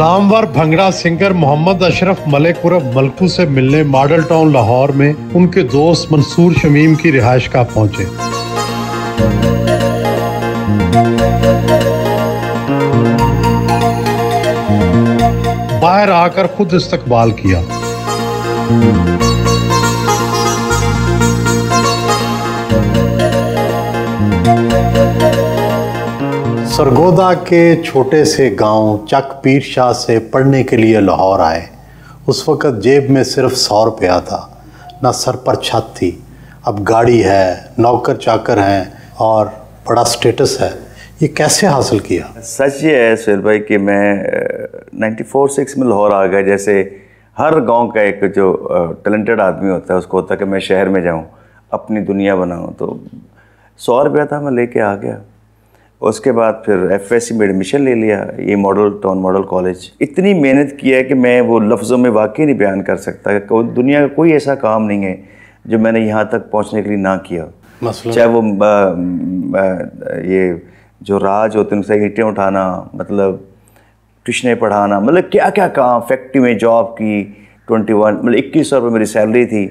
Namvar bhangra singer Mohammad Ashraf मलेकुरब मलकू से मिलने मॉडल टाउन लाहौर में उनके दोस्त मंसूर शमीम की रिहाइश का पहुंचे। बाहर आकर खुद इस्तकबाल किया। सरगोधा के छोटे से गांव चक पीरशाह से पढ़ने के लिए लाहौर आए। उस वक़्त जेब में सिर्फ 100 रुपया था, ना सर पर छत थी। अब गाड़ी है, नौकर चाकर हैं और बड़ा स्टेटस है। ये कैसे हासिल किया? सच ये है सुहेल भाई कि मैं 94-6 में लाहौर आ गया। जैसे हर गांव का एक जो टैलेंटेड आदमी होता है उसको होता है कि मैं शहर में जाऊं, अपनी दुनिया बनाऊं। तो 100 रुपया था, मैं लेके आ गया। उसके बाद फिर FSC में एडमिशन ले लिया, ये मॉडल टाउन मॉडल कॉलेज। इतनी मेहनत की है कि मैं वो लफ्ज़ों में वाकई नहीं बयान कर सकता। दुनिया का कोई ऐसा काम नहीं है जो मैंने यहाँ तक पहुँचने के लिए ना किया। चाहे वो ये जो राज होते हैं, उनसे ईंटें उठाना, मतलब ट्यूशनें पढ़ाना, मतलब क्या क्या काम। फैक्ट्री में जॉब की 21 मतलब 2100 रुपये मेरी सैलरी थी।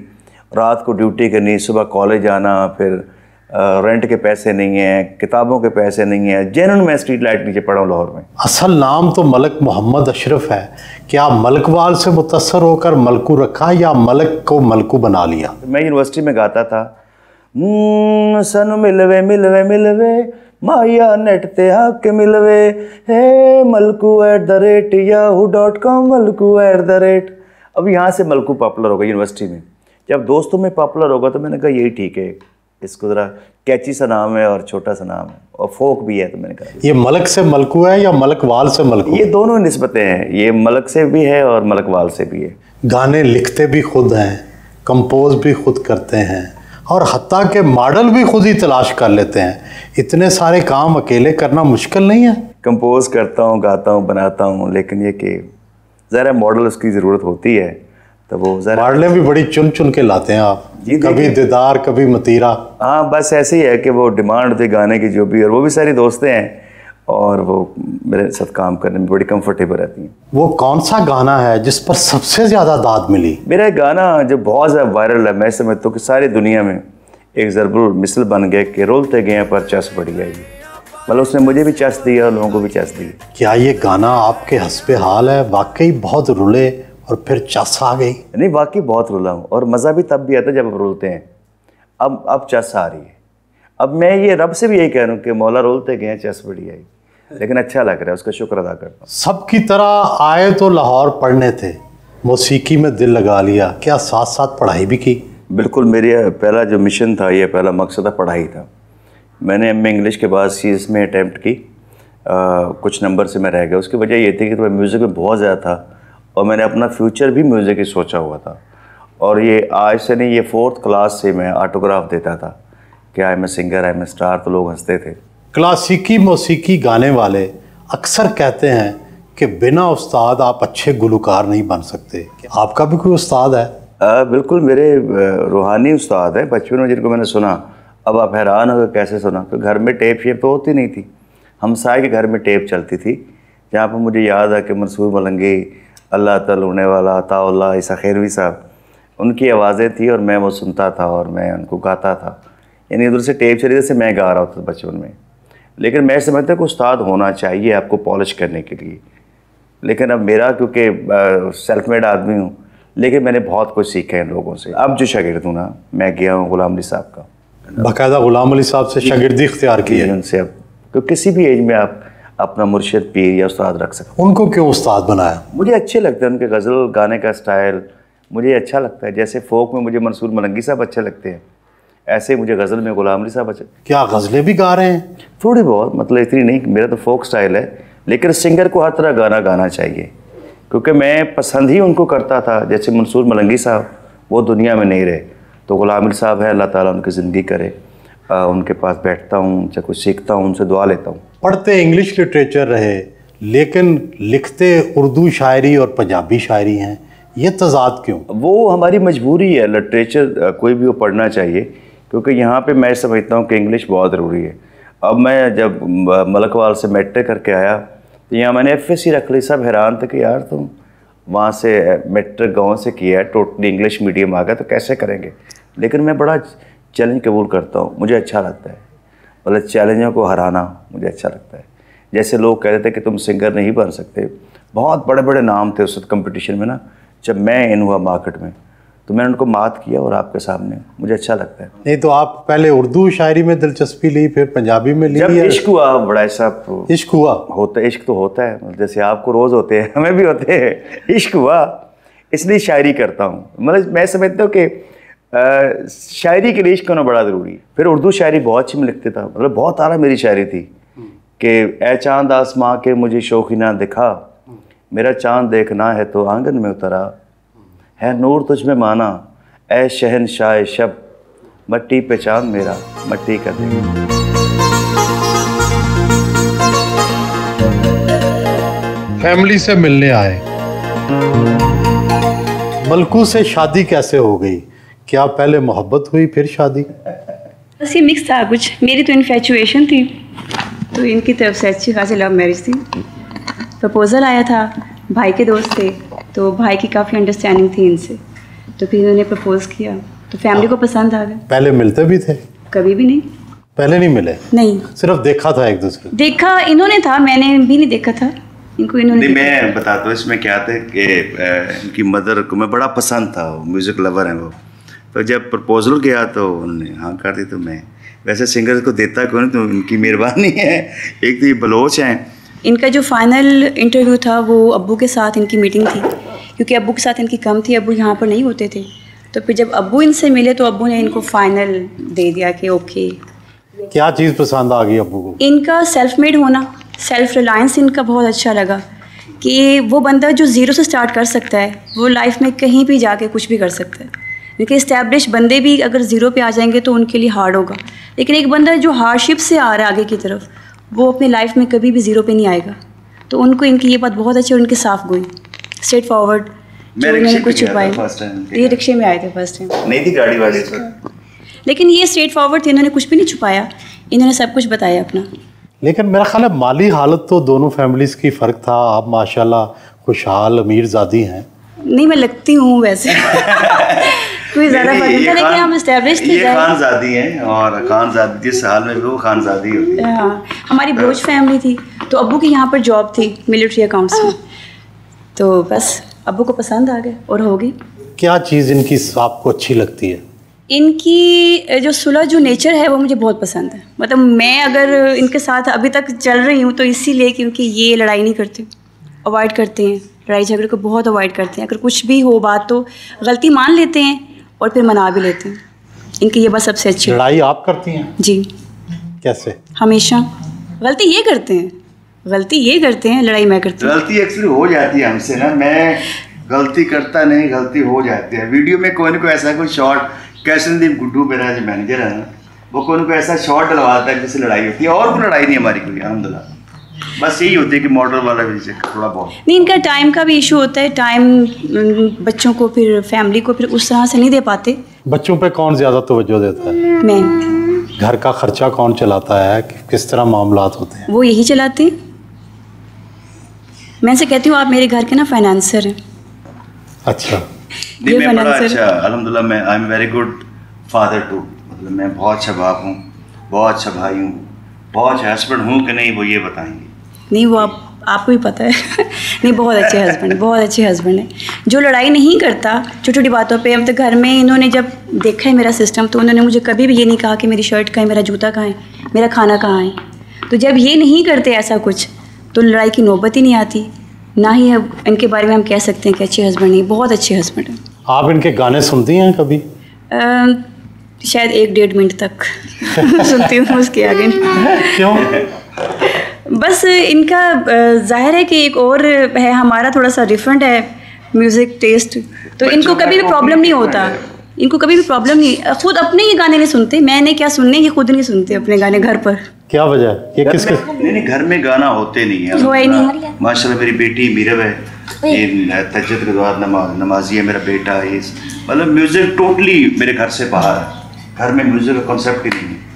रात को ड्यूटी करनी, सुबह कॉलेज आना, फिर रेंट के पैसे नहीं हैं, किताबों के पैसे नहीं हैं। जेनुइन मैं स्ट्रीट लाइट नीचे पढ़ा हूँ लाहौर में। असल नाम तो मलक मोहम्मद अशरफ है। क्या मलकवाल से मुतसर होकर मलकू रखा या मलक को मलकू बना लिया? मैं यूनिवर्सिटी में गाता था, सन मिलवे मिलवे मिलवे माया नेट ते हक मिलवे हे malkoo@yahoo.com malkoo@। अब यहाँ से मलकू पॉपुलर होगा यूनिवर्सिटी में। जब दोस्तों में पॉपुलर होगा तो मैंने कहा यही ठीक है, इसको ज़रा कैची सा नाम है और छोटा सा नाम है और फोक भी है। तो मैंने कहा ये मलक से मलकू है या मलकवाल से मलकू? ये दोनों नस्बतें हैं, ये मलक से भी है और मलकवाल से भी है। गाने लिखते भी खुद हैं, कंपोज भी खुद करते हैं और हत्ता के मॉडल भी खुद ही तलाश कर लेते हैं। इतने सारे काम अकेले करना मुश्किल नहीं है? कंपोज करता हूँ, गाता हूँ, बनाता हूँ, लेकिन ये कि ज़रा मॉडल उसकी ज़रूरत होती है तो वो ज़रा मॉडलें भी बड़ी चुन चुन के लाते हैं आप। कभी दीदार, कभी मतीरा। हाँ, बस ऐसे ही है कि वो डिमांड थी गाने की जो भी, और वो भी सारी दोस्तें हैं और वो मेरे साथ काम करने में बड़ी कंफर्टेबल रहती हैं। वो कौन सा गाना है जिस पर सबसे ज़्यादा दाद मिली? मेरा गाना जो बहुत ज़्यादा वायरल है, मैं समझता हूँ कि सारी दुनिया में एक ज़रूर मिसल बन गया कि रोलते गए पर चस बढ़ गई। मतलब उसने मुझे भी चस दी और लोगों को भी चस दी। क्या ये गाना आपके हस्बे हाल है? वाकई बहुत रुले और फिर चस आ गई? नहीं, वाकई बहुत रुला हूँ और मज़ा भी तब भी आता है जब आप रोलते हैं। अब चस आ रही है। अब मैं ये रब से भी यही कह रहा हूँ कि मौला रोलते गए चस बढ़ी आई, लेकिन अच्छा लग रहा है, उसका शुक्र अदा करता हूँ। सब की तरह आए तो लाहौर पढ़ने थे, मौसीकी में दिल लगा लिया। क्या साथ साथ पढ़ाई भी की? बिल्कुल, मेरा पहला जो मिशन था, यह पहला मकसद था, पढ़ाई था। मैंने एम ए इंग्लिश के बाद CS में अटैम्प्ट की, कुछ नंबर से मैं रह गया। उसकी वजह ये थी कि मैं म्यूज़िक में बहुत ज़्यादा था और मैंने अपना फ्यूचर भी म्यूज़िक ही सोचा हुआ था। और ये आज से नहीं, ये 4th क्लास से मैं ऑटोग्राफ देता था कि I am a singer, I am a star, तो लोग हंसते थे। क्लासिकी मौसीकी गाने वाले अक्सर कहते हैं कि बिना उस्ताद आप अच्छे गुलकार नहीं बन सकते। आपका भी कोई उस्ताद है? बिल्कुल, मेरे रूहानी उस्ताद है बचपन में, जिनको मैंने सुना। अब आप हैरान होकर कैसे सुना, तो घर में टेप शेप तो होती नहीं थी। हमसाए के घर में टेप चलती थी, जहाँ पर मुझे याद है कि मंसूर मलंगी, अल्लाह तआला होने वाला, अताउल्लाह ईसा खैरवी साहब, उनकी आवाज़ें थी और मैं वो सुनता था और मैं उनको गाता था। यानी उधर से टेप चली, जैसे मैं गा रहा होता था बचपन में। लेकिन मैं समझता कि उस्ताद होना चाहिए आपको पॉलिश करने के लिए। लेकिन अब मेरा, क्योंकि सेल्फ मेड आदमी हूँ, लेकिन मैंने बहुत कुछ सीखा है लोगों से। अब जो शागिर्द हूँ ना, मैं गया हूँ गुलाम अली साहब का, बाकायदा गुलाम अली साहब से शागिर्दी इख्तियार की है उनसे। अब तो किसी भी एज में आप अपना मुर्शिद, पीर या उस्ताद रख सकते। उनको क्यों उस्ताद बनाया? मुझे अच्छे लगते हैं उनके गज़ल गाने का स्टाइल, मुझे अच्छा लगता है। जैसे फोक में मुझे मंसूर मलंगी साहब अच्छे लगते हैं, ऐसे मुझे गज़ल में गुलाम अली साहब अच्छे। क्या गज़लें भी गा रहे हैं? थोड़ी बहुत, मतलब इतनी नहीं, मेरा तो फोक स्टाइल है। लेकिन सिंगर को हर तरह गाना गाना चाहिए, क्योंकि मैं पसंद ही उनको करता था। जैसे मंसूर मलंगी साहब, वो दुनिया में नहीं रहे, तो गुलाम अली साहब है, अल्लाह ताला उनकी ज़िंदगी करे। उनके पास बैठता हूँ, उनसे कुछ सीखता हूँ, उनसे दुआ लेता हूँ। पढ़ते इंग्लिश लिटरेचर रहे लेकिन लिखते उर्दू शायरी और पंजाबी शायरी हैं, ये तजाद क्यों? वो हमारी मजबूरी है। लिटरेचर कोई भी वो पढ़ना चाहिए, क्योंकि यहाँ पे मैं समझता हूँ कि इंग्लिश बहुत ज़रूरी है। अब मैं जब मलकवाल से मैट्रिक करके आया तो यहाँ मैंने FSC रख ली। सब हैरान थे कि यार तुम वहाँ से मेट्रिक गांव से किया है, टोटली इंग्लिश मीडियम आ गया तो कैसे करेंगे। लेकिन मैं बड़ा चैलेंज कबूल करता हूँ, मुझे अच्छा लगता है, मतलब चैलेंजों को हराना मुझे अच्छा लगता है। जैसे लोग कहते थे कि तुम सिंगर नहीं बन सकते, बहुत बड़े बड़े नाम थे उस वक्त कंपटीशन में ना, जब मैं इन हुआ मार्केट में तो मैंने उनको मात किया और आपके सामने, मुझे अच्छा लगता है। नहीं तो आप पहले उर्दू शायरी में दिलचस्पी ली, फिर पंजाबी में ली। जब इश्क हुआ, बड़ा साहब इश्क हुआ, होता इश्क तो होता है, जैसे आपको रोज़ होते हैं हमें भी होते हैं। इश्क हुआ इसलिए शायरी करता हूँ, मतलब मैं समझता हूँ कि शायरी के लिए इश्क होना बड़ा ज़रूरी। फिर उर्दू शायरी बहुत अच्छी मैं लिखता था, मतलब बहुत आरा मेरी शायरी थी कि ए चांद आसमां के मुझे शौकीना दिखा, मेरा चांद देखना है तो आंगन में उतरा, है नूर तुझ में माना ऐ शहनशाह शब, मट्टी पे चांद मेरा मट्टी का दिल। फैमिली से मिलने आए, मलकू से शादी कैसे हो गई? क्या पहले मोहब्बत हुई फिर शादी? बस ये मिक्स था कुछ, मेरी तो इन्फेचुएशन थी तो इनकी तरफ से अच्छी खासी लव मैरिज थी। प्रपोजल आया था, भाई के दोस्त थे तो भाई की काफ़ी अंडरस्टैंडिंग थी इनसे, तो फिर इन्होंने प्रपोज किया तो फैमिली को पसंद आ गया। पहले मिलते भी थे? कभी भी नहीं, पहले नहीं मिले, नहीं, सिर्फ देखा था एक दूसरे। देखा इन्होंने था, मैंने भी नहीं देखा था इनको, इन्होंने नहीं। मैं बताता हूँ इसमें क्या था कि इनकी मदर को मैं बड़ा पसंद था, म्यूज़िक लवर हैं वो, तो जब प्रपोजल गया तो उन्होंने हाँ कर दी। तो मैं वैसे सिंगर को देता क्यों नहीं, तो उनकी मेहरबानी है। एक तो ये बलोच हैं। इनका जो फाइनल इंटरव्यू था वो अब्बू के साथ इनकी मीटिंग थी, क्योंकि अब्बू के साथ इनकी कम थी, अब्बू यहाँ पर नहीं होते थे। तो फिर जब अब्बू इनसे मिले तो अब्बू ने इनको फाइनल दे दिया कि ओके। क्या चीज़ पसंद आ गई अब्बू को? इनका सेल्फ मेड होना, सेल्फ रिलायंस इनका बहुत अच्छा लगा कि वो बंदा जो ज़ीरो से स्टार्ट कर सकता है वो लाइफ में कहीं भी जाके कुछ भी कर सकता है। लेकिन इस्टेब्लिश बंदे भी अगर ज़ीरो पे आ जाएंगे तो उनके लिए हार्ड होगा, लेकिन एक बंदा जो हार्डशिप से आ रहा है आगे की तरफ वो अपनी लाइफ में कभी भी ज़ीरो पे नहीं आएगा। तो उनको इनकी ये बात बहुत अच्छी और उनकी साफ गोई, स्ट्रेट फॉरवर्ड, मैंने कुछ छुपाई। ये रिक्शे में आए थे फर्स्ट टाइम, नहीं थी गाड़ी वाली, लेकिन ये स्ट्रेट फॉरवर्ड थे, इन्होंने कुछ भी नहीं छुपाया, इन्होंने सब कुछ बताया अपना। लेकिन मेरा ख्याल है माली हालत तो दोनों फैमिलीज़ की फ़र्क था। आप माशाल्लाह खुशहाल अमीरजादी हैं। नहीं मैं लगती हूँ वैसे कोई ज़्यादा फर्क नहीं था, लेकिन हम एस्टेब्लिश थे। ये खानजादी हैं और खानजादी जिस हाल में वो खानजादी होती है। हाँ, हमारी बलोच फैमिली थी तो अब्बू की यहाँ पर जॉब थी मिलिट्री अकाउंट्स में, तो बस अब्बू को पसंद आ गए और हो गई। क्या चीज़ इनकी आपको अच्छी लगती है? इनकी जो सुलह, जो नेचर है वो मुझे बहुत पसंद है। मतलब मैं अगर इनके साथ अभी तक चल रही हूँ तो इसीलिए क्योंकि ये लड़ाई नहीं करते, अवॉइड करते हैं, लड़ाई झगड़े को बहुत अवॉइड करते हैं। अगर कुछ भी हो बात तो गलती मान लेते हैं और फिर मना भी लेते हैं। इनकी ये बात सबसे अच्छी। लड़ाई आप करती हैं? जी। कैसे? हमेशा गलती ये करते हैं, गलती ये करते हैं, लड़ाई मैं करती हूँ। गलती एक्चुअली हो जाती है हमसे ना, मैं गलती करता नहीं, गलती हो जाती है। वीडियो में कोई ना कोई ऐसा कोई शॉट, कैसनदीप गुड्डू मेरा जो मैनेजर है ना वो कोई ना कोई ऐसा शॉट डलवाता है जिससे लड़ाई होती है, और कोई लड़ाई नहीं हमारी कोई, अलहमदुलिल्लाह। बस यही होती है कि मॉडल वाला भी थोड़ा बहुत नहीं, इनका टाइम का भी इशू होता है, टाइम बच्चों को फिर फैमिली को फिर उस तरह से नहीं दे पाते। बच्चों पे कौन ज़्यादा तवज्जो देता है? मैं। घर का खर्चा कौन चलाता है, किस तरह मामलात होते हैं? वो यही चलाते हैं। मैं से कहती हूँ आप मेरे घर के ना फाइनेंसर हैं। अच्छा, ये फाइनेंसर। अच्छा अल्हम्दुलिल्लाह, मैं I am very good father too, मतलब मैं बहुत अच्छा बाप हूँ, बहुत अच्छा भाई हूँ, बहुत अच्छा हस्बैंड हूँ कि नहीं वो ये बताएंगे। नहीं वो आपको ही पता है नहीं बहुत अच्छे हस्बैंड, बहुत अच्छे हस्बैंड हैं, जो लड़ाई नहीं करता छोटी छोटी बातों पे। अब तो घर में इन्होंने जब देखा है मेरा सिस्टम तो उन्होंने मुझे कभी भी ये नहीं कहा कि मेरी शर्ट कहाँ है, मेरा जूता कहाँ है, मेरा खाना कहाँ है। तो जब ये नहीं करते ऐसा कुछ तो लड़ाई की नौबत ही नहीं आती, ना ही इनके बारे में हम कह सकते हैं कि अच्छे हस्बैंड नहीं, बहुत अच्छे हस्बैंड हैं। आप इनके गाने सुनती हैं कभी? शायद 1-1.5 मिनट तक सुनती हूँ, उसके आगे क्यों? बस इनका जाहिर है कि एक और है, हमारा थोड़ा सा डिफरेंट है म्यूज़िक टेस्ट, तो इनको कभी भी प्रॉब्लम नहीं होता, इनको कभी भी प्रॉब्लम नहीं। खुद अपने ही गाने नहीं सुनते, मैंने क्या सुनने ये खुद नहीं सुनते अपने गाने घर पर। क्या वजह? ये किसके? नहीं घर में गाना होते नहीं है माशाल्लाह। मेरी बेटी मीरव है, ये तहज्जुद के बाद नमाजी है, मेरा बेटा है, मतलब म्यूज़िक टोटली मेरे घर से बाहर है। घर में म्यूज़िक का कॉन्सेप्ट ही नहीं है।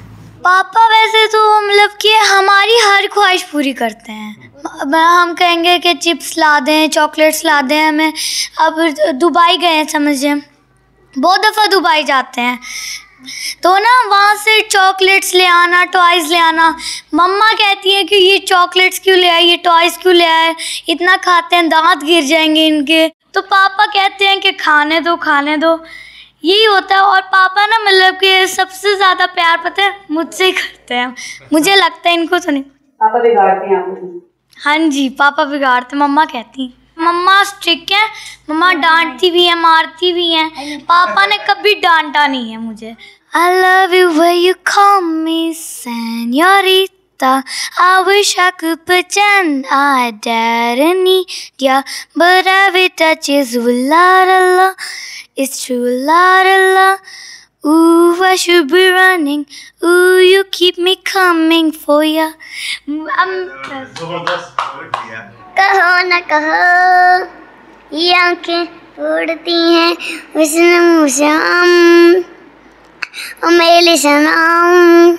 पापा वैसे तो मतलब कि हमारी हर ख्वाहिश पूरी करते हैं। हम कहेंगे कि चिप्स ला दें, चॉकलेट्स ला दें हमें। अब दुबई गए हैं समझिए, बहुत दफ़ा दुबई जाते हैं तो ना वहाँ से चॉकलेट्स ले आना, टॉयज़ ले आना। मम्मा कहती है कि ये चॉकलेट्स क्यों ले आए, ये टॉयज़ क्यों ले आए, इतना खाते हैं दांत गिर जाएंगे इनके। तो पापा कहते हैं कि खाने दो खाने दो, यही होता है। और पापा ना मतलब कि सबसे ज़्यादा प्यार पता है मुझसे ही करते हैं, मुझे लगता है, इनको तो नहीं। पापा बिगाड़ते हैं आपको? हाँ जी पापा बिगाड़ते, मम्मा कहती हैं। मम्मा स्ट्रिक्ट है, मम्मा डांटती भी है, मारती भी है। पापा ने कभी डांटा नहीं है मुझे। I love you when you call me senorita. I wish I could pretend I didn't need ya, but every touch is ooh la la la, it's true la la la. Ooh, I should be running. Ooh, you keep me coming for ya. कहो न कहो ये आँखें तोड़ती हैं उसने मुशाम मेरे सनाम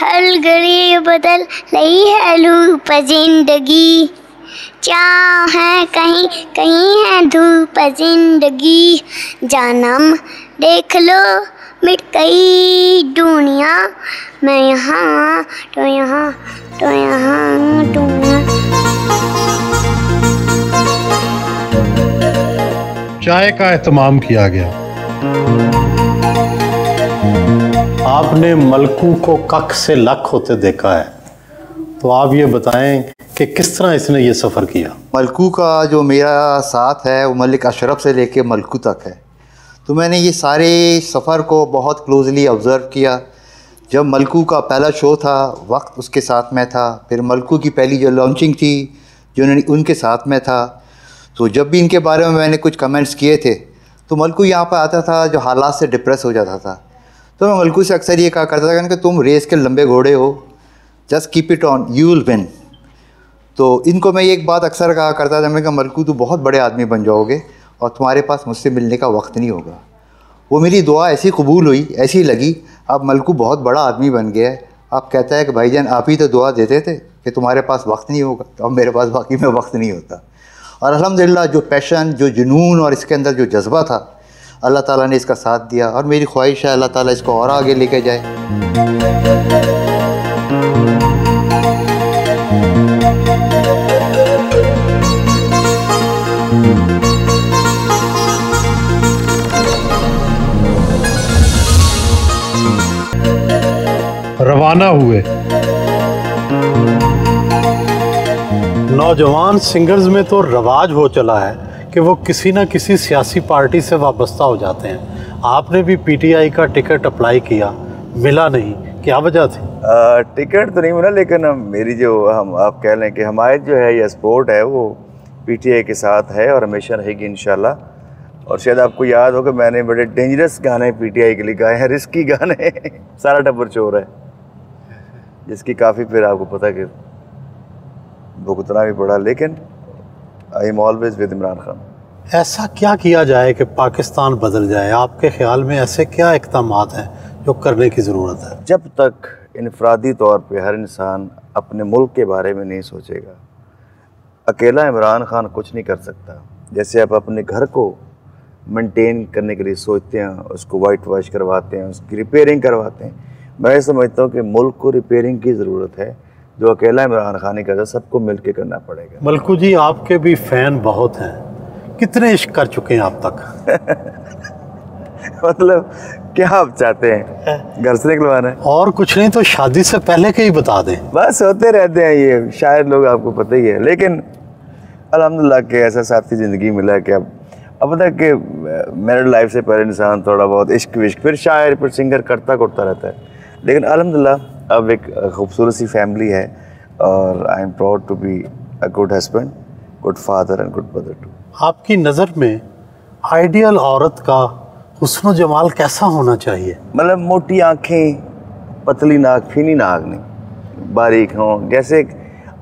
हर घड़ी बदल रही है लूप जिंदगी, चाह है कहीं कहीं है धूप जिंदगी, जानम देख लो मिट गई दुनिया, मैं यहाँ तो यहाँ तो यहाँ तो यहाँ। चाय का एहतमाम किया गया। आपने मलकू को कख से लख होते देखा है, तो आप ये बताएं कि किस तरह इसने ये सफ़र किया? मलकू का जो मेरा साथ है वो मलिक अशरफ से लेके मलकू तक है, तो मैंने ये सारे सफ़र को बहुत क्लोजली ऑब्ज़र्व किया। जब मलकू का पहला शो था वक्त उसके साथ में था, फिर मलकू की पहली जो लॉन्चिंग थी जो उनके साथ में था। तो जब भी इनके बारे में मैंने कुछ कमेंट्स किए थे तो मलकू यहाँ पर आता था जो हालात से डिप्रेस हो जाता था। तो मैं मलकू से अक्सर ये कहा करता था कि तुम रेस के लंबे घोड़े हो, just keep it on, you will win. तो इनको मैं एक बात अक्सर कहा करता था, मैंने कहा मलकू तू बहुत बड़े आदमी बन जाओगे और तुम्हारे पास मुझसे मिलने का वक्त नहीं होगा। वो मेरी दुआ ऐसी कबूल हुई, ऐसी लगी। अब मलकू बहुत बड़ा आदमी बन गया है। अब कहता है कि भाईजान आप ही तो दुआ देते थे कि तुम्हारे पास वक्त नहीं होगा, तो अब मेरे पास वाकई में वक्त नहीं होता। और अल्हम्दुलिल्लाह जो पैशन, जो जुनून और इसके अंदर जो जज्बा था, अल्लाह ताला ने इसका साथ दिया। और मेरी ख्वाहिश है अल्लाह ताला इसको और आगे लेके जाए। रवाना हुए। नौजवान सिंगर्स में तो रवाज हो चला है कि वो किसी ना किसी सियासी पार्टी से वाबस्ता हो जाते हैं। आपने भी पीटीआई का टिकट अप्लाई किया, मिला नहीं, क्या वजह थी? टिकट तो नहीं मिला, लेकिन मेरी जो हम आप कह लें कि हमारे जो है यह स्पोर्ट है वो पीटीआई के साथ है और हमेशा रहेगी इंशाल्लाह। और शायद आपको याद होगा मैंने बड़े डेंजरस गाने पीटीआई के लिए गाए हैं, रिस्की गाने। सारा टब्बर चोर है, जिसकी काफ़ी फिर आपको पता कि भुगतना भी पड़ा, लेकिन I am always with Imran Khan. ऐसा क्या किया जाए कि पाकिस्तान बदल जाए? आपके ख्याल में ऐसे क्या इकदाम हैं जो करने की ज़रूरत है? जब तक इनफरादी तौर पे हर इंसान अपने मुल्क के बारे में नहीं सोचेगा, अकेला इमरान खान कुछ नहीं कर सकता। जैसे आप अपने घर को मेंटेन करने के लिए सोचते हैं, उसको वाइट वॉश करवाते हैं, उसकी रिपेयरिंग करवाते हैं, मैं समझता हूँ कि मुल्क को रिपेयरिंग की ज़रूरत है जो अकेला इमरान खान नहीं करता, सबको मिल के करना पड़ेगा। मलकू जी आपके भी फ़ैन बहुत हैं, कितने इश्क कर चुके हैं आप तक? मतलब क्या आप चाहते हैं घर से निकलवाना है? और कुछ नहीं तो शादी से पहले के ही बता दें। बस होते रहते हैं ये शायद, लोग आपको पता ही है, लेकिन अल्हम्दुलिल्लाह के ऐसा साथी ज़िंदगी मिला कि अब तक कि मैरिड लाइफ से पहले इंसान थोड़ा बहुत इश्क विश्क फिर शायर फिर सिंगर करता रहता है, लेकिन अल्हम्दुलिल्लाह अब एक खूबसूरत सी फैमिली है और I am proud to be a good husband, good father and good brother too. आपकी नज़र में आइडियल औरत का हुस्न जमाल कैसा होना चाहिए? मतलब मोटी आँखें, पतली नाक, फीनी नाक नहीं, बारीक हों, जैसे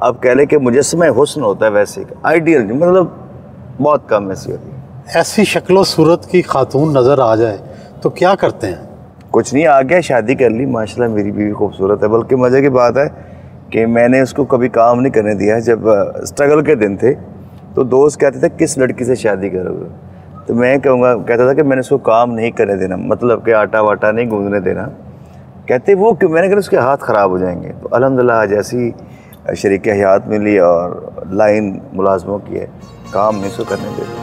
आप कह लें कि मुजस्समा हुस्न होता है वैसे आइडियल, मतलब बहुत कम ऐसी होती है। ऐसी शक्ल सूरत की खातून नज़र आ जाए तो क्या करते हैं? कुछ नहीं, आ गया, शादी कर ली, माशाल्लाह मेरी बीवी खूबसूरत है। बल्कि मज़े की बात है कि मैंने उसको कभी काम नहीं करने दिया। जब स्ट्रगल के दिन थे तो दोस्त कहते थे किस लड़की से शादी करोगे, तो मैं कहता था कि मैंने उसको काम नहीं करने देना, मतलब कि आटा वाटा नहीं गूंदने देना। कहते वो कि मैंने कहा उसके हाथ ख़राब हो जाएंगे। तो अल्हम्दुलिल्लाह आज ऐसी शरीक हयात मिली और लाइन मुलाजमों की है, काम नहीं सो करने देते।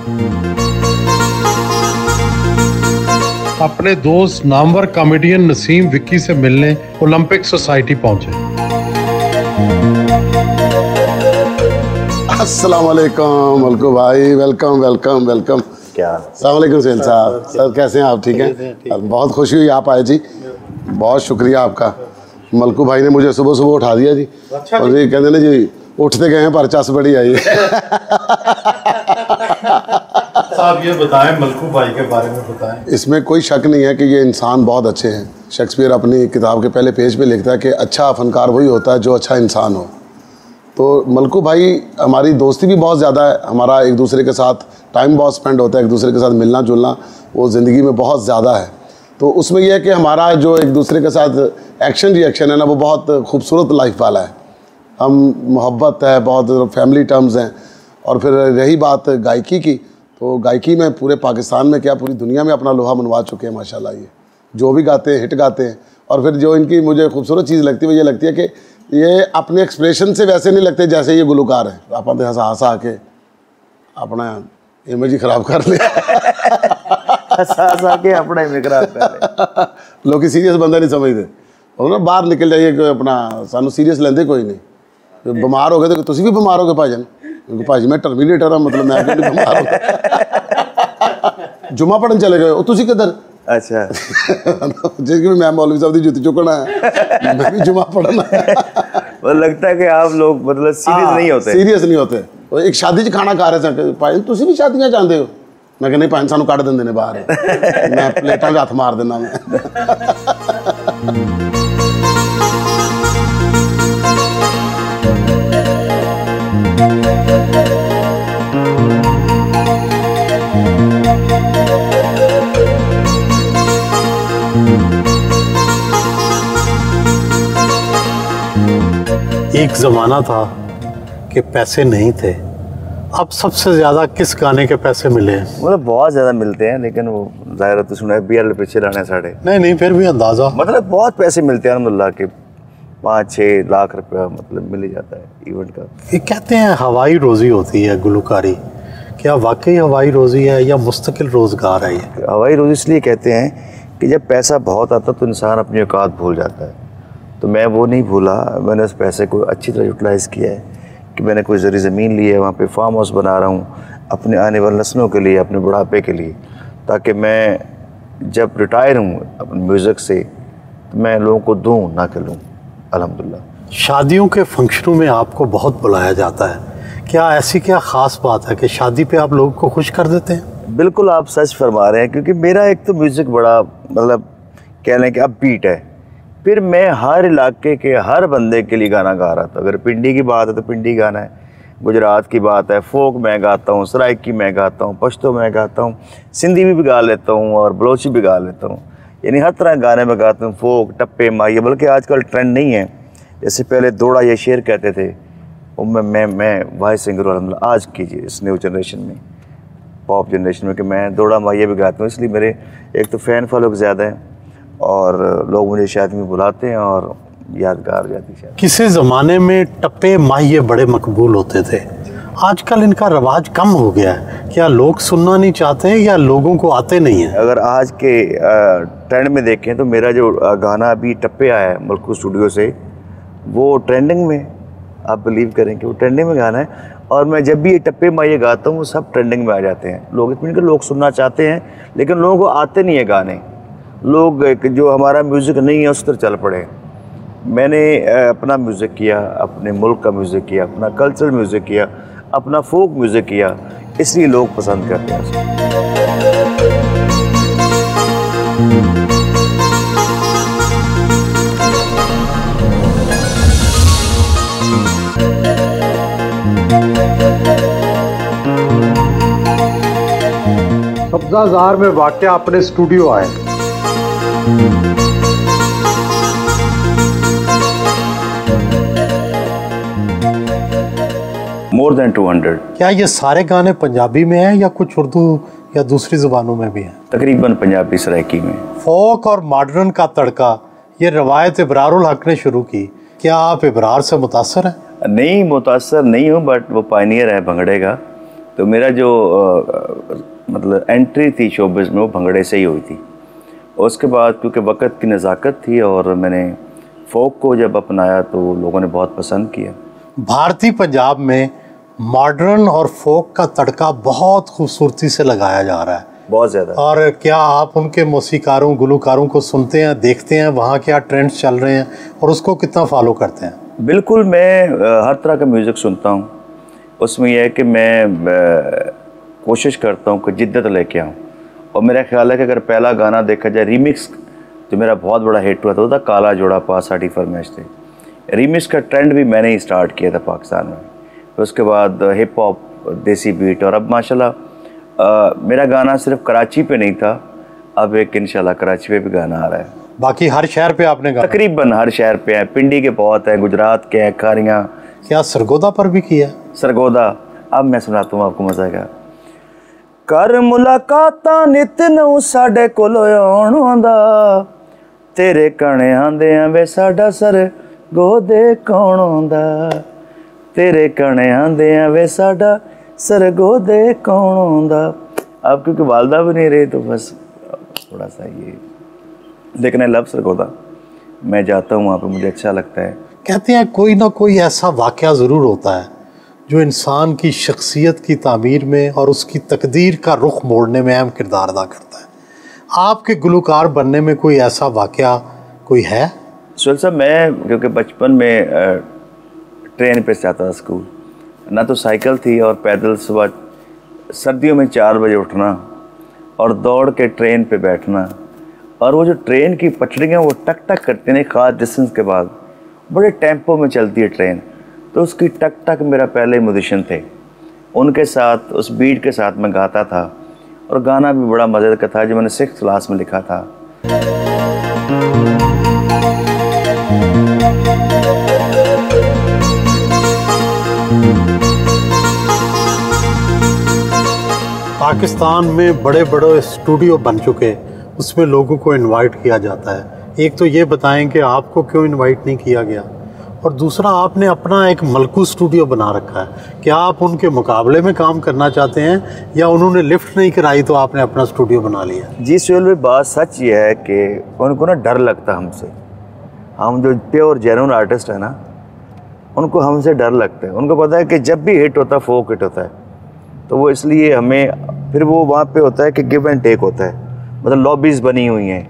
अपने दोस्त नामवर कॉमेडियन नसीम विक्की से मिलने ओलंपिक सोसाइटी पहुंचे। अस्सलामुअलैकुम मलकू भाई, वेलकम वेलकम वेलकम। क्या अस्सलामुअलैकुम सैन साहब, सर कैसे हैं आप? ठीक हैं, बहुत खुशी हुई आप आए जी, बहुत शुक्रिया आपका। मलकू भाई ने मुझे सुबह सुबह उठा दिया जी, और ये कहते ना जी उठते गए हैं पर चस बड़ी आई है। साहब ये बताएं मलकू भाई के बारे में बताएं। इसमें कोई शक नहीं है कि ये इंसान बहुत अच्छे हैं। शेक्सपियर अपनी किताब के पहले पेज पे लिखता है कि अच्छा फनकार वही होता है जो अच्छा इंसान हो। तो मलकू भाई हमारी दोस्ती भी बहुत ज़्यादा है, हमारा एक दूसरे के साथ टाइम बहुत स्पेंड होता है, एक दूसरे के साथ मिलना जुलना वो ज़िंदगी में बहुत ज़्यादा है। तो उसमें यह है कि हमारा जो एक दूसरे के साथ एक्शन रिएक्शन है ना, वो बहुत खूबसूरत लाइफ वाला है। हम मोहब्बत है, बहुत फैमिली टर्म्स हैं। और फिर रही बात गायकी की, तो गायकी में पूरे पाकिस्तान में क्या पूरी दुनिया में अपना लोहा मनवा चुके हैं माशाल्लाह। ये जो भी गाते हैं हिट गाते हैं। और फिर जो इनकी मुझे खूबसूरत चीज़ लगती है वो ये लगती है कि ये अपने एक्सप्रेशन से वैसे नहीं लगते जैसे ये गुलकार है। आप अपने हंसा आके अपना इमेज ही ख़राब कर लिया। अपना इमेज खराब कर लोग सीरियस बंदा नहीं समझते, और बाहर निकल जाइए कि अपना सानू सीरियस लेंदे कोई नहीं। बीमार हो गए तो तुम भी बीमार हो गए भाजन, क्योंकि भाजी मैं टर्मिनेटर हाँ, मतलब मैं भी बीमार हो गया। जुमा पढ़ने चले गए तुम किधर? अच्छा जिसकी भी मैं मौलवी साहब की जुती चुकना है, मैं भी जुमा पढ़ना है। लगता है कि आप लोग मतलब सीरियस नहीं होते, सीरियस नहीं होते। और एक शादी च खाना खा रहे थे, भाई तुसी भी शादियां चाहते हो? मैं कहना नहीं भाई सानू कट देंगे ने बाहर, मैं प्लेटा हथ मार देना। मैं एक ज़माना था कि पैसे नहीं थे, अब सबसे ज़्यादा किस गाने के पैसे मिले हैं? मतलब बहुत ज़्यादा मिलते हैं, लेकिन वो ज़ाहिर तो सुना है BL पीछे लाने साढ़े नहीं, फिर भी अंदाज़ा मतलब बहुत पैसे मिलते हैं अलहमदुलिल्लाह के 5-6 लाख रुपया मतलब मिल जाता है इवेंट का। ये कहते हैं हवाई रोज़ी होती है गुलकारी, क्या वाकई हवाई रोज़ी है या मुस्तकिल रोज़गार है? ये हवाई रोज़ी इसलिए कहते हैं कि जब पैसा बहुत आता तो इंसान अपनी औकात भूल जाता है। तो मैं वो नहीं भूला, मैंने उस पैसे को अच्छी तरह यूटिलाइज़ किया है कि मैंने कोई ज़रूरी ज़मीन ली है, वहाँ पे फार्म हाउस बना रहा हूँ अपने आने वाले नस्लों के लिए, अपने बुढ़ापे के लिए, ताकि मैं जब रिटायर हूँ अपने म्यूज़िक से तो मैं लोगों को दूँ ना कि लूँ। अल्हम्दुलिल्लाह। शादियों के फंक्शनों में आपको बहुत बुलाया जाता है, क्या ऐसी क्या ख़ास बात है कि शादी पर आप लोगों को खुश कर देते हैं? बिल्कुल आप सच फरमा रहे हैं, क्योंकि मेरा एक तो म्यूज़िक बड़ा मतलब कह लें कि अपबीट है। फिर मैं हर इलाके के हर बंदे के लिए गाना गा रहा था। अगर पिंडी की बात है तो पिंडी गाना है, गुजरात की बात है फोक मैं गाता हूँ, सराइकी मैं गाता हूँ, पश्तो मैं गाता हूँ, सिंधी भी गा लेता हूँ और बलोची भी गा लेता हूँ। यानी हर तरह गाने में गाता हूँ, फोक टप्पे माही। बल्कि आजकल ट्रेंड नहीं है जैसे पहले दोड़ा या शेर कहते थे, मैं वाइस सिंगर अलहमदुलिल्लाह आज की इस न्यू जनरेशन में, पॉप जनरेशन में, कि मैं दोड़ा माहिया भी गाता हूँ। इसलिए मेरे एक तो फ़ैन फॉलोइंग ज़्यादा है और लोग मुझे शायद में बुलाते हैं और यादगार जाती है। किसी ज़माने में टप्पे माहिये बड़े मकबूल होते थे, आजकल इनका रवाज कम हो गया है। क्या लोग सुनना नहीं चाहते हैं या लोगों को आते नहीं हैं? अगर आज के ट्रेंड में देखें तो मेरा जो गाना अभी टप्पे आया है मलकू स्टूडियो से, वो ट्रेंडिंग में, आप बिलीव करें कि वो ट्रेंडिंग में गाना है। और मैं जब भी ये टप्पे माहिये गाता हूँ वो सब ट्रेंडिंग में आ जाते हैं। लोग इतने के लोग सुनना चाहते हैं लेकिन लोगों को आते नहीं है गाने, लोग जो हमारा म्यूज़िक नहीं है उस तरह चल पड़े। मैंने अपना म्यूज़िक किया, अपने मुल्क का म्यूज़िक किया, अपना कल्चरल म्यूज़िक किया, अपना फोक म्यूज़िक किया, इसलिए लोग पसंद करते हैं उसको। सब्ज़ा ज़ार में वाक़या अपने स्टूडियो आए। more than 200. क्या ये सारे गाने पंजाबी में हैं या कुछ उर्दू या दूसरी जुबानों में भी हैं? तकरीबन पंजाबी सरायकी में। फोक और मॉडर्न का तड़का ये रवायत इब्रारुल हक ने शुरू की, क्या आप इब्रार से मुतासर हैं? नहीं, मुतासर नहीं हूँ, बट वो पायनियर है भंगड़े का, तो मेरा जो मतलब एंट्री थी शोबिज़ में वो भंगड़े से ही हुई थी। उसके बाद क्योंकि वक़्त की नज़ाकत थी और मैंने फोक को जब अपनाया तो लोगों ने बहुत पसंद किया। भारतीय पंजाब में मॉडर्न और फोक का तड़का बहुत खूबसूरती से लगाया जा रहा है, बहुत ज़्यादा। और क्या आप उनके मौसीकारों गुलूकारों को सुनते हैं, देखते हैं वहाँ क्या ट्रेंड्स चल रहे हैं और उसको कितना फॉलो करते हैं? बिल्कुल, मैं हर तरह का म्यूज़िक सुनता हूँ। उसमें यह है कि मैं कोशिश करता हूँ कि जिद्दत लेके आऊँ, और मेरा ख्याल है कि अगर पहला गाना देखा जाए रीमिक्स, तो मेरा बहुत बड़ा हिट हुआ था काला जोड़ा पास साड़ी फरमाइश थे। रीमिक्स का ट्रेंड भी मैंने ही स्टार्ट किया था पाकिस्तान में, तो उसके बाद हिप हॉप, देसी बीट, और अब माशाल्लाह मेरा गाना सिर्फ कराची पे नहीं था, अब एक इंशाल्लाह कराची पे भी गाना आ रहा है। बाकी हर शहर पे आपने गाना? तकरीबन हर शहर पे है, पिंडी के बहुत हैं, गुजरात के हैं, खारियाँ। क्या सरगोधा पर भी किया? सरगोधा अब मैं सुनाता हूँ आपको, मज़ा का। कर मुलाकात नित नूं साडे कोल आउण दा, तेरे कणे आंदे वे साडा सर गोदे कौन आंदा, तेरे कणे आंदे वे साडा सर गोदे कौन आंदा। अब क्योंकि वालदा भी नहीं रही तो बस थोड़ा सा ये, लेकिन आई लव सरगोधा, मैं जाता हूँ वहाँ पे, मुझे अच्छा लगता है। कहते हैं कोई ना कोई ऐसा वाक़या ज़रूर होता है जो इंसान की शख्सियत की तामीर में और उसकी तकदीर का रुख मोड़ने में अहम किरदार अदा करता है। आपके गुलकार बनने में कोई ऐसा वाक़या कोई है? सुहेल साहब, मैं क्योंकि बचपन में ट्रेन पे जाता था स्कूल, ना तो साइकिल थी, और पैदल सुबह सर्दियों में 4 बजे उठना और दौड़ के ट्रेन पे बैठना, और वो जो ट्रेन की पटरियाँ वो टक टक करती हैं ख़ास डिस्टेंस के बाद, बड़े टेम्पो में चलती है ट्रेन, तो उसकी टक टक मेरा पहले म्यूजिशियन थे, उनके साथ उस बीट के साथ मैं गाता था, और गाना भी बड़ा मज़े का था जो मैंने 6th क्लास में लिखा था। पाकिस्तान में बड़े बड़े स्टूडियो बन चुके, उसमें लोगों को इनवाइट किया जाता है। एक तो ये बताएं कि आपको क्यों इनवाइट नहीं किया गया, और दूसरा आपने अपना एक मलकू स्टूडियो बना रखा है, क्या आप उनके मुकाबले में काम करना चाहते हैं, या उन्होंने लिफ्ट नहीं कराई तो आपने अपना स्टूडियो बना लिया? जी सुहेल भाई, बात सच ये है कि उनको ना डर लगता हमसे, हम जो प्योर जेन्युइन आर्टिस्ट है ना, उनको हमसे डर लगता है। उनको पता है कि जब भी हिट होता है फोक हिट होता है, तो वो इसलिए हमें फिर वो वहाँ पर होता है कि गिव एंड टेक होता है, मतलब लॉबीज़ बनी हुई हैं।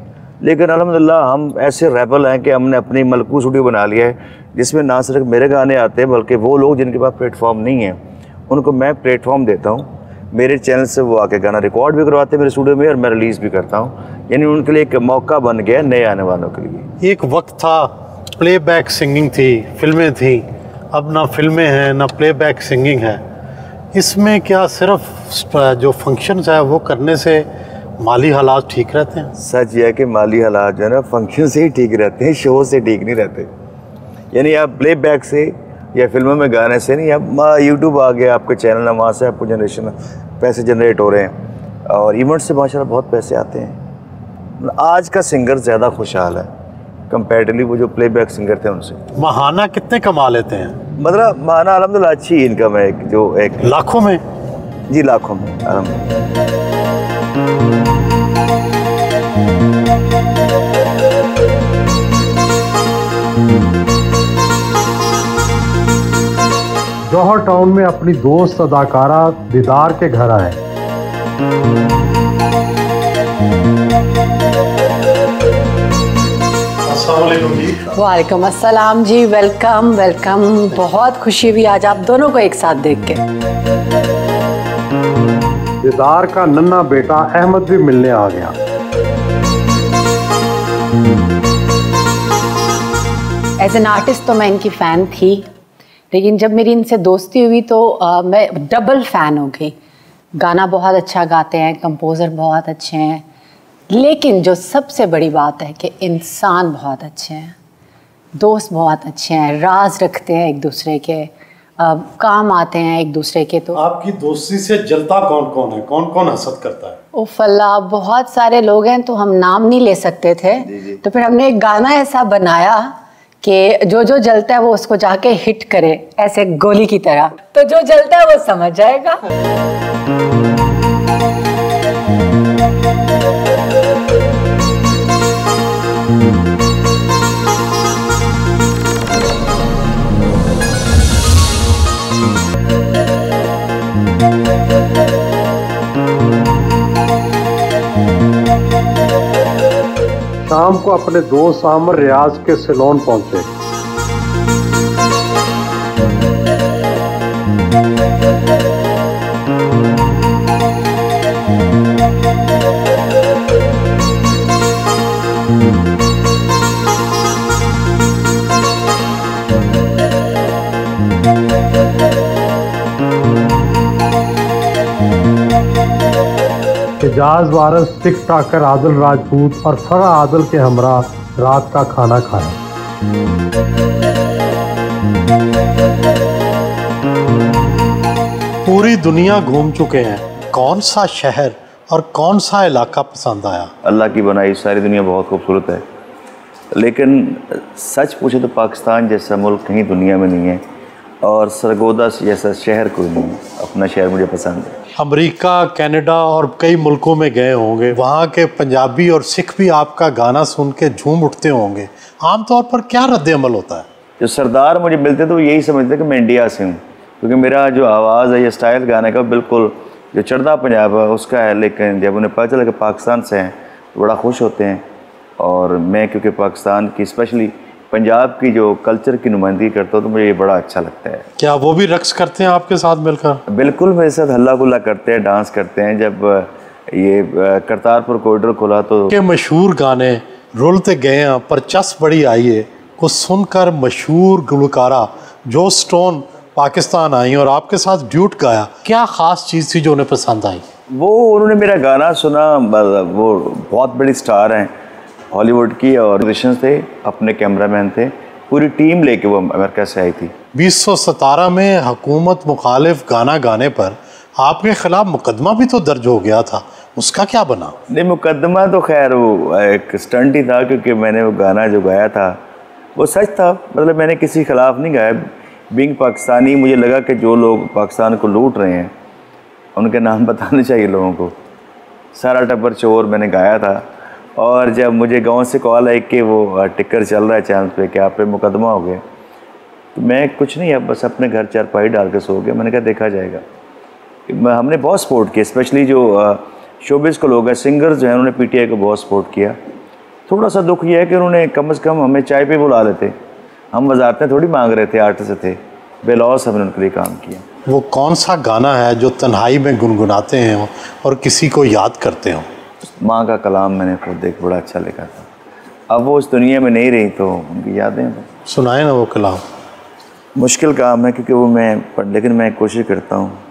लेकिन अल्हम्दुलिल्लाह हम ऐसे रैबल हैं कि हमने अपनी मलकू स्टूडियो बना लिया है, जिसमें ना सिर्फ मेरे गाने आते हैं बल्कि वो लोग जिनके पास प्लेटफॉर्म नहीं है उनको मैं प्लेटफॉर्म देता हूँ। मेरे चैनल से वो आके गाना रिकॉर्ड भी करवाते हैं मेरे स्टूडियो में, और मैं रिलीज़ भी करता हूँ, यानी उनके लिए एक मौका बन गया नए आने वालों के लिए। एक वक्त था प्लेबैक सिंगिंग थी, फिल्में थी, अब ना फिल्में हैं ना प्लेबैक सिंगिंग है। इसमें क्या सिर्फ जो फंक्शंस है वो करने से माली हालात ठीक रहते हैं? सच यह है कि माली हालात जो है ना फंक्शन से ही ठीक रहते हैं, शो से ठीक नहीं रहते। यानी आप प्लेबैक से या फिल्मों में गाने से नहीं, आप यूट्यूब आ गया, आपके चैनल है, वहाँ से आपको जनरेशन पैसे जनरेट हो रहे हैं, और इवेंट से माशाल्लाह बहुत पैसे आते हैं। आज का सिंगर ज़्यादा खुशहाल है कंपेरेटिवली वो जो प्लेबैक सिंगर थे उनसे। महाना कितने कमा लेते हैं? मतलब महाना अलहमदुलिल्लाह अच्छी इनकम है, जो एक लाखों में। जी लाखों में अलहमदुलिल्लाह। जौहर टाउन में अपनी दोस्त अदाकारा दीदार के घर आए। वालेकुम अस्सलाम जी, वेलकम वेलकम। बहुत खुशी हुई आज आप दोनों को एक साथ देख के। दीदार का नन्हा बेटा अहमद भी मिलने आ गया। एज एन आर्टिस्ट तो मैं इनकी फ़ैन थी, लेकिन जब मेरी इनसे दोस्ती हुई तो मैं डबल फ़ैन हो गई। गाना बहुत अच्छा गाते हैं, कंपोज़र बहुत अच्छे हैं, लेकिन जो सबसे बड़ी बात है कि इंसान बहुत अच्छे हैं, दोस्त बहुत अच्छे हैं, राज रखते हैं एक दूसरे के, काम आते हैं एक दूसरे के। तो आपकी दोस्ती से जलता कौन कौन है, कौन कौन हसद करता है? उफ़ अल्लाह, बहुत सारे लोग हैं तो हम नाम नहीं ले सकते थे। तो फिर हमने एक गाना ऐसा बनाया कि जो जो जलता है वो उसको जाके हिट करे ऐसे गोली की तरह, तो जो जलता है वो समझ जाएगा। शाम को अपने दोस्त आमिर रियाज के सैलून पहुंचे। एजाज वारिस टिक टाकर आदिल राजपूत और फरा आदिल के हमरा रात का खाना खाया। पूरी दुनिया घूम चुके हैं, कौन सा शहर और कौन सा इलाका पसंद आया? अल्लाह की बनाई सारी दुनिया बहुत खूबसूरत है, लेकिन सच पूछे तो पाकिस्तान जैसा मुल्क कहीं दुनिया में नहीं है और सरगोधा जैसा शहर कोई नहीं। अपना शहर मुझे पसंद है। अमेरिका, कनाडा और कई मुल्कों में गए होंगे, वहाँ के पंजाबी और सिख भी आपका गाना सुन के झूम उठते होंगे। आमतौर पर क्या रद्द-ए-अमल होता है? जो सरदार मुझे मिलते तो यही समझते कि मैं इंडिया से हूँ, क्योंकि मेरा जो आवाज़ है या स्टाइल गाने का बिल्कुल जो चढ़दा पंजाब है उसका है। लेकिन जब उन्हें पता चला कि पाकिस्तान से हैं तो बड़ा खुश होते हैं। और मैं क्योंकि पाकिस्तान की स्पेशली पंजाब की जो कल्चर की नुमाइंदगी करता हूँ तो मुझे ये बड़ा अच्छा लगता है। क्या वो भी रक्स करते हैं आपके साथ मिलकर? बिल्कुल, मेरे साथ हल्ला गुल्ला करते हैं, डांस करते हैं। जब ये करतारपुर कॉरिडोर खुला तो के मशहूर गाने रोलते गए पर चस बड़ी आई को सुनकर मशहूर गुलकारा जो स्टोन पाकिस्तान आई और आपके साथ ड्यूट गाया, क्या ख़ास चीज़ थी जो उन्हें पसंद आई? वो उन्होंने मेरा गाना सुना, वो बहुत बड़ी स्टार हैं हॉलीवुड की और ऑडिशंस थे, अपने कैमरामैन थे, पूरी टीम लेके वो अमेरिका से आई थी। 2017 में हुकूमत मुखालिफ गाना गाने पर आपके ख़िलाफ़ मुकदमा भी तो दर्ज हो गया था, उसका क्या बना? नहीं, मुकदमा तो खैर वो एक स्टंट ही था, क्योंकि मैंने वो गाना जो गाया था वो सच था। मतलब मैंने किसी खिलाफ नहीं गाया। बीइंग पाकिस्तानी मुझे लगा कि जो लोग पाकिस्तान को लूट रहे हैं उनके नाम बताने चाहिए लोगों को। सारा टब्बर चोर मैंने गाया था। और जब मुझे गांव से कॉल आई कि वो टिकर चल रहा है चैनल पे कि आप पे मुकदमा हो गया, तो मैं कुछ नहीं, अब बस अपने घर चारपाई डाल के सो गया। मैंने कहा देखा जाएगा। हमने बहुत सपोर्ट किया, स्पेशली जो शोबिज़ को लोग हैं, सिंगर्स जो हैं, उन्होंने पीटीआई को बहुत सपोर्ट किया। थोड़ा सा दुख यह है कि उन्होंने कम से कम हमें चाय पे बुला लेते, हम वजारतें थोड़ी मांग रहे थे, आर्टिस्ट थे, बेलॉस हमने उनके लिए काम किया। वो कौन सा गाना है जो तन्हाई में गुनगुनाते हैं और किसी को याद करते हो? माँ का कलाम मैंने खुद एक बड़ा अच्छा लिखा था। अब वो उस दुनिया में नहीं रही तो उनकी यादें सुनाए ना वो कलाम। मुश्किल काम है क्योंकि वो मैं, लेकिन मैं कोशिश करता हूँ